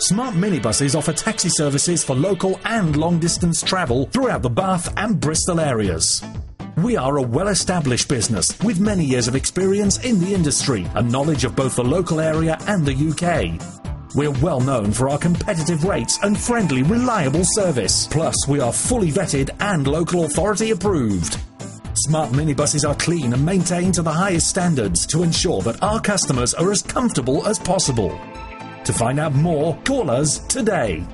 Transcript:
Smart minibuses offer taxi services for local and long-distance travel throughout the Bath and Bristol areas. We are a well-established business with many years of experience in the industry and knowledge of both the local area and the UK. We're well known for our competitive rates and friendly, reliable service. Plus, we are fully vetted and local authority approved. Smart minibuses are clean and maintained to the highest standards to ensure that our customers are as comfortable as possible. To find out more, call us today.